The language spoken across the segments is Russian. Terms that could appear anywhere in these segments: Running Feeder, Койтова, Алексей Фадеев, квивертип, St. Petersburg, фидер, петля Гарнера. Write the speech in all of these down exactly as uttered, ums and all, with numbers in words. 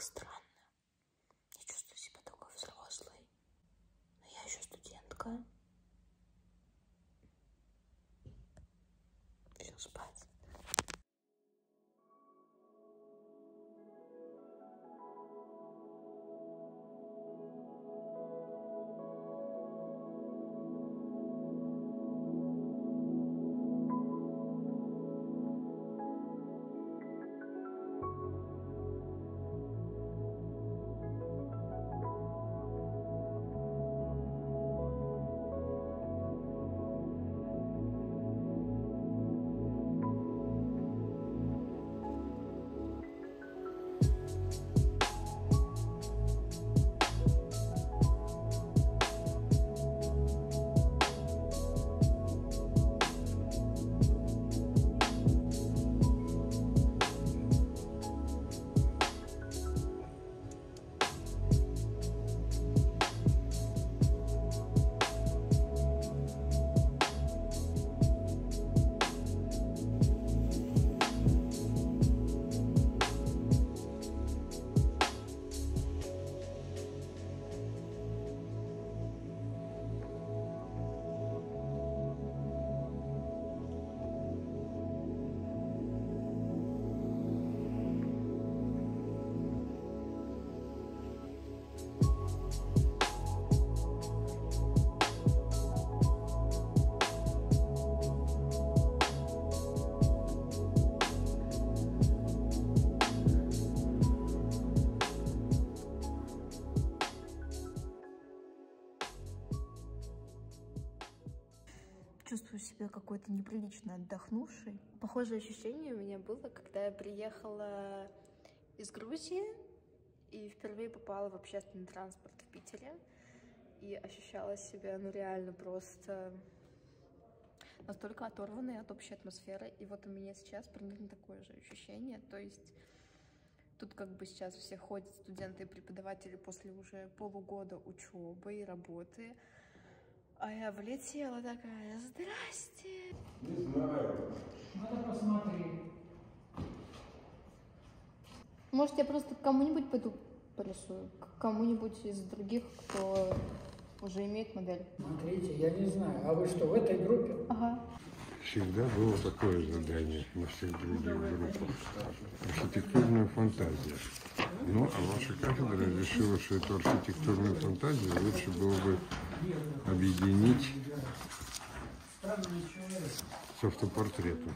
так странно. Я чувствую себя такой взрослой. Но я еще студентка. Все, спать. Чувствую себя какой-то неприлично отдохнувшей. Похожее ощущение у меня было, когда я приехала из Грузии и впервые попала в общественный транспорт в Питере. И ощущала себя, ну, реально просто настолько оторванной от общей атмосферы. И вот у меня сейчас примерно такое же ощущение. То есть тут как бы сейчас все ходят, студенты и преподаватели, после уже полугода учебы и работы. А я влетела такая, здрасте. Не знаю. Надо посмотреть. Может, я просто к кому-нибудь пойду порисую? К кому-нибудь из других, кто уже имеет модель? Смотрите, я не знаю. А вы что, в этой группе? Ага. Всегда было такое задание на всех других группах. Архитектурная фантазия. Ну, а ваша кафедра решила, что эту архитектурную фантазию лучше было бы объединить с автопортретом.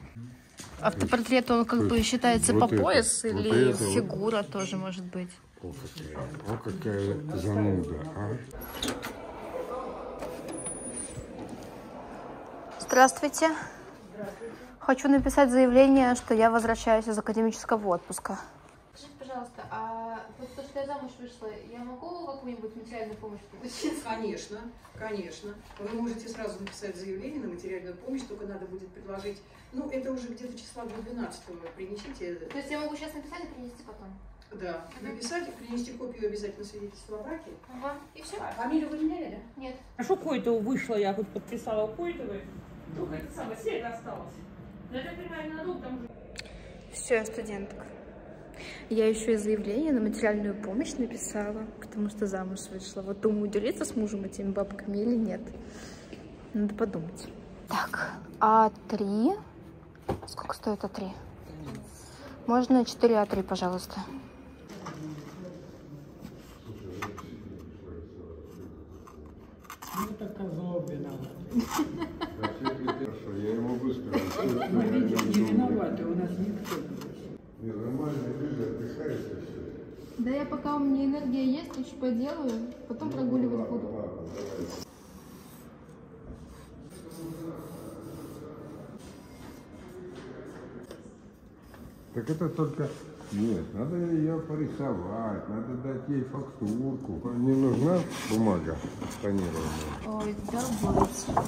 Автопортрет, он как бы считается вот по это, пояс, вот или это, фигура вот. Тоже может быть? О, какая, о, какая зануда, а? Здравствуйте. Здравствуйте. Хочу написать заявление, что я возвращаюсь из академического отпуска. Скажите, пожалуйста, а вот то, что я замуж вышла, я могу какую-нибудь материальную помощь получить? Конечно, конечно. Вы можете сразу написать заявление на материальную помощь, только надо будет предложить. Ну, это уже где-то числа до двенадцатого принесите. То есть я могу сейчас написать и принести потом? Да, написать, принести копию обязательно свидетельства о браке. Ага, и все. А фамилию вы меняли, да? Нет. А что Койтова вышла, я тут подписала Койтовой, только это самое, серия осталась. Но я так понимаю, надолго там же... Все, я студентка. Я еще и заявление на материальную помощь написала, потому что замуж вышла. Вот думаю, делиться с мужем этими бабками или нет. Надо подумать. Так, А три. Сколько стоит А три? Можно четыре А три, пожалуйста. Ну, это козлобе надо. Я ему выскажу. Мы, видите, не виноваты, у нас никто. Не, нормально, люди отдыхают и все. Да я пока у меня энергия есть, лучше поделаю, потом ну, прогуливать ладно, буду. Ладно, так это только... Нет, надо ее порисовать, надо дать ей фактурку. Не нужна бумага тонированная? Ой, да будет.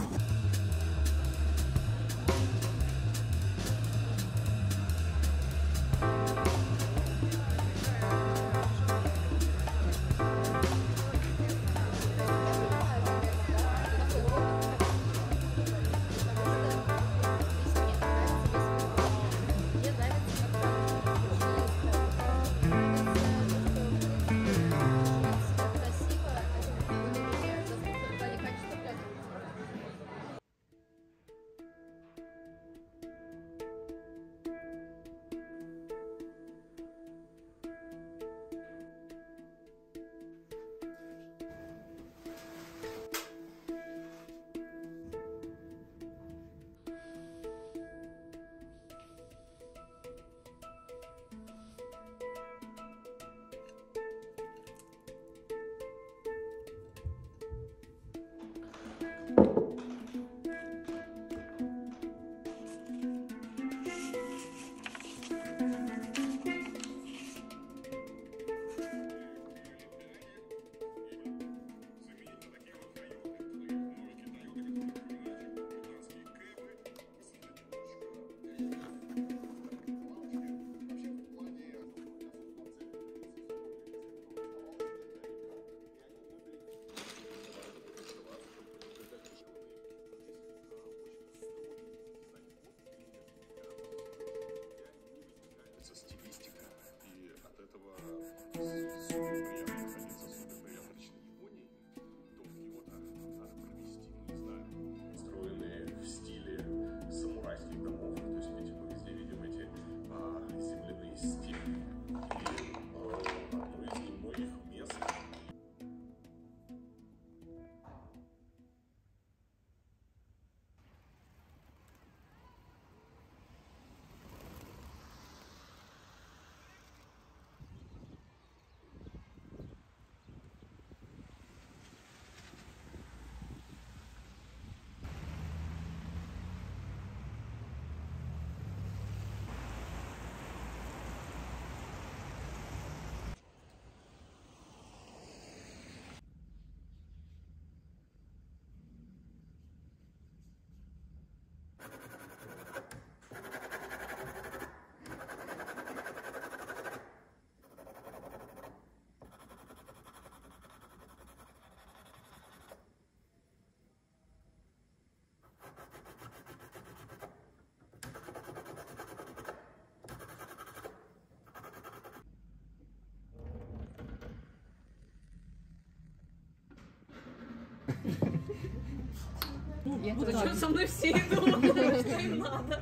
Ну, я вот зачем со мной все идут, что им надо.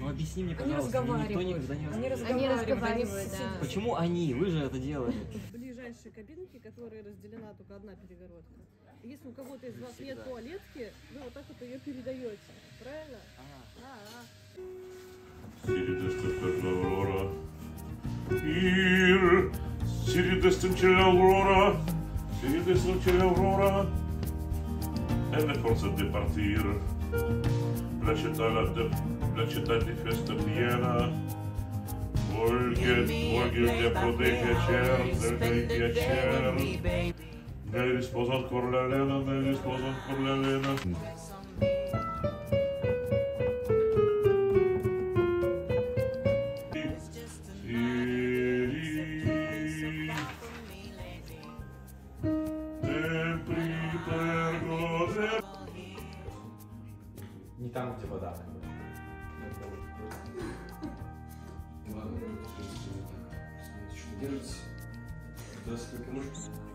Ну объясни мне, пожалуйста, никто никогда не разговаривает. Они разговаривают, да. Почему они? Вы же это делали. Ближайшие кабинки, которые разделена только одна перегородка. Если у кого-то из вас нет туалетки, вы вот так вот ее передаете. Правильно? А-а-а. È forse di partire, la città, la, la città di festa piena, voglio di poter piacere, del piacere, lei risposa ancora l'Elena, lei risposa ancora l'Elena. Не там, где вода. Ладно, держитесь. До сколько можно.